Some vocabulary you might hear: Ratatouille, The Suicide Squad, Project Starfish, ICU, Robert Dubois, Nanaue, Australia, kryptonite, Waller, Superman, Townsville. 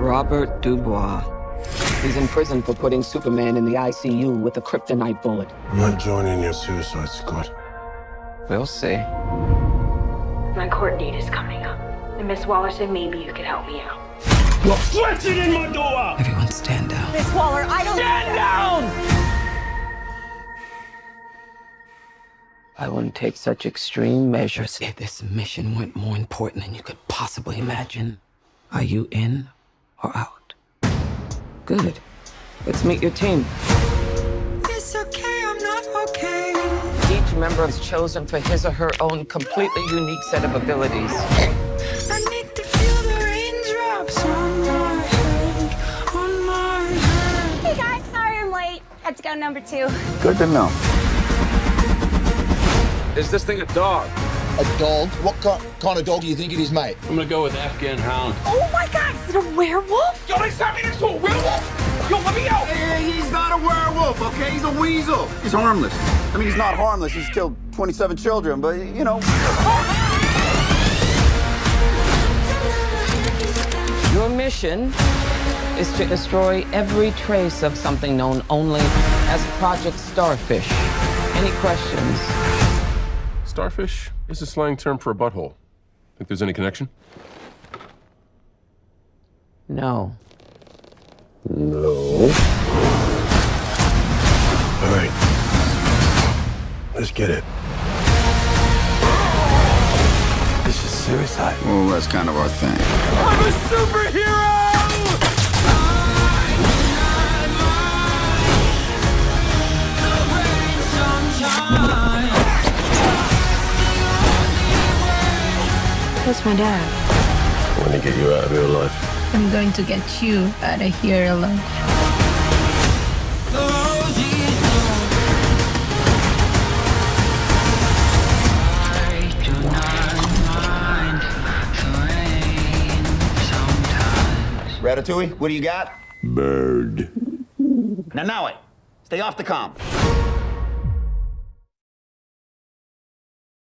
Robert Dubois. He's in prison for putting Superman in the ICU with a kryptonite bullet. I'm not joining your suicide squad. We'll see. My court date is coming up, and Miss Waller said maybe you could help me out. You're stretching in my door! Everyone stand down. Miss Waller, I don't— Stand down! I wouldn't take such extreme measures if this mission went more important than you could possibly imagine. Are you in or out? Good. Let's meet your team. It's okay, I'm not okay. Each member is chosen for his or her own completely unique set of abilities. I need to feel the raindrops on my head, on my head. Hey guys, sorry I'm late. Had to go number 2. Good to know. Is this thing a dog? A dog? What kind of dog do you think it is, mate? I'm gonna go with Afghan hound. Oh my God, is it a werewolf? Yo, they sat me next to a werewolf! Yo, let me out! Hey, he's not a werewolf, okay? He's a weasel. He's harmless. I mean, he's not harmless. He's killed 27 children, but, you know. Your mission is to destroy every trace of something known only as Project Starfish. Any questions? Starfish is a slang term for a butthole. Think there's any connection? No. No. All right. Let's get it. This is suicide. Well, that's kind of our thing. I'm a superhero! Where's my dad? I'm gonna get you out of here alive. I'm going to get you out of here alive. I do not mind the rain sometimes. Ratatouille, what do you got? Bird. Nanaue, stay off the comp.